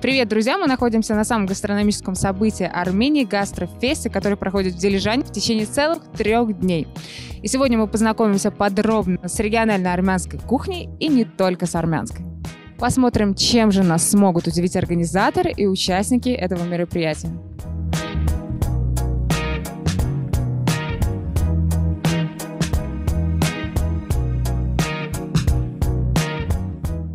Привет, друзья! Мы находимся на самом гастрономическом событии Армении Гастрофесте, который проходит в Дилижане в течение целых 3 дней. И сегодня мы познакомимся подробно с региональной армянской кухней и не только с армянской. Посмотрим, чем же нас смогут удивить организаторы и участники этого мероприятия.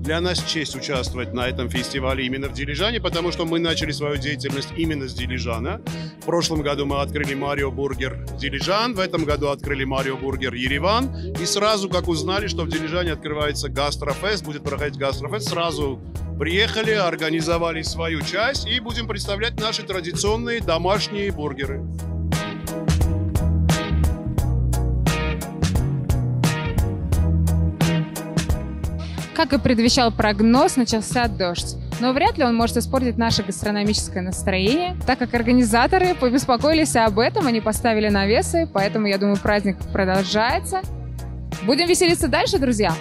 Для нас честь участвовать на этом фестивале именно в Дилижане, потому что мы начали свою деятельность именно с Дилижана. В прошлом году мы открыли Марио Бургер Дилижан, в этом году открыли Марио Бургер Ереван. И сразу, как узнали, что в Дилижане открывается Гастрофест, будет проходить Гастрофест, сразу приехали, организовали свою часть и будем представлять наши традиционные домашние бургеры. Как и предвещал прогноз, начался дождь. Но вряд ли он может испортить наше гастрономическое настроение, так как организаторы побеспокоились об этом, они поставили навесы, поэтому, я думаю, праздник продолжается. Будем веселиться дальше, друзья!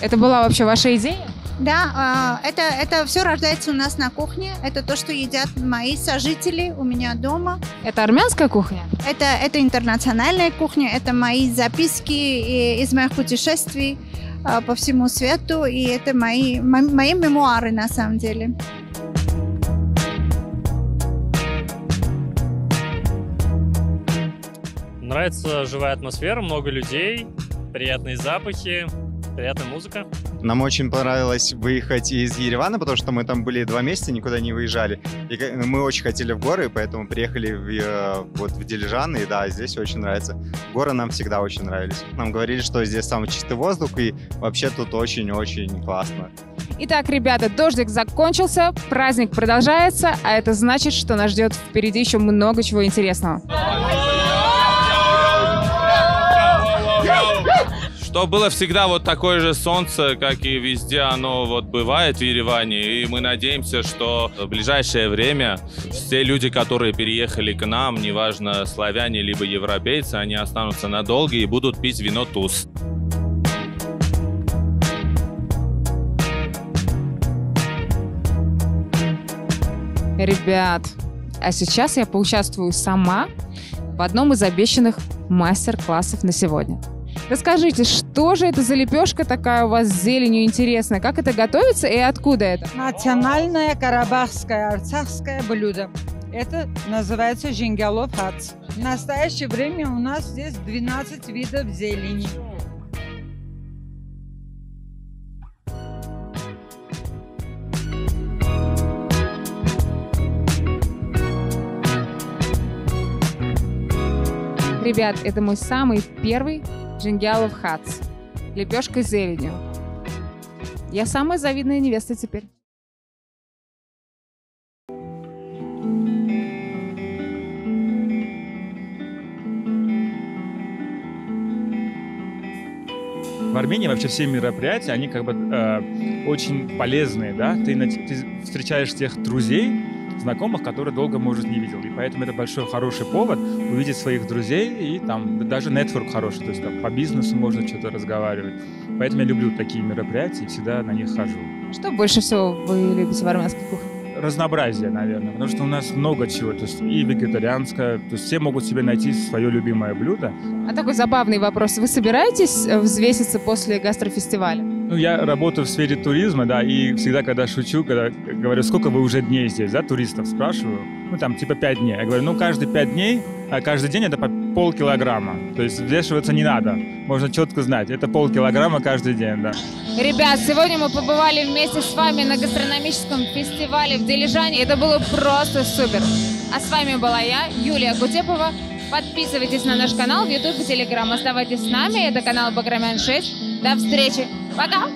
Это была вообще ваша идея? Да, это все рождается у нас на кухне. Это то, что едят мои сожители у меня дома. Это армянская кухня? Это интернациональная кухня. Это мои записки из моих путешествий по всему свету. И это мои мемуары на самом деле. Нравится живая атмосфера, много людей, приятные запахи. Приятная музыка. Нам очень понравилось выехать из Еревана, потому что мы там были 2 месяца, никуда не выезжали. И мы очень хотели в горы, поэтому приехали в Дилижан, и да, здесь очень нравится. Горы нам всегда очень нравились. Нам говорили, что здесь самый чистый воздух, и вообще тут очень-очень классно. Итак, ребята, дождик закончился, праздник продолжается, а это значит, что нас ждет впереди еще много чего интересного. Что было всегда вот такое же солнце, как и везде оно вот бывает в Ереване. И мы надеемся, что в ближайшее время все люди, которые переехали к нам, неважно, славяне либо европейцы, они останутся надолго и будут пить вино туз. Ребят, а сейчас я поучаствую сама в одном из обещанных мастер-классов на сегодня. Расскажите, что же это за лепешка такая у вас с зеленью интересная? Как это готовится и откуда это? Национальное карабахское, арцахское блюдо. Это называется жингялов хац. В настоящее время у нас здесь 12 видов зелени. Ребят, это мой самый первый Жингялов хац. Лепешка с зеленью. Я самая завидная невеста теперь. В Армении вообще все мероприятия, они как бы очень полезные, да? Ты встречаешь тех друзей, знакомых, которые долго, может, не видел. И поэтому это большой, хороший повод увидеть своих друзей, и там даже нетворк хороший, то есть там по бизнесу можно что-то разговаривать. Поэтому я люблю такие мероприятия и всегда на них хожу. Что больше всего вы любите в армянской кухне? Разнообразие, наверное, потому что у нас много чего, то есть и вегетарианское, то есть все могут себе найти свое любимое блюдо. А такой забавный вопрос. Вы собираетесь взвеситься после гастрофестиваля? Ну, я работаю в сфере туризма, да, и всегда, когда шучу, когда говорю, сколько вы уже дней здесь, да, туристов спрашиваю, ну, там, типа 5 дней. Я говорю, ну, каждые 5 дней, а каждый день это по полкилограмма, то есть взвешиваться не надо, можно четко знать, это полкилограмма каждый день, да. Ребят, сегодня мы побывали вместе с вами на гастрономическом фестивале в Дилижане, это было просто супер. А с вами была я, Юлия Кутепова. Подписывайтесь на наш канал в YouTube и Telegram. Оставайтесь с нами. Это канал Баграмян 6. До встречи. Пока!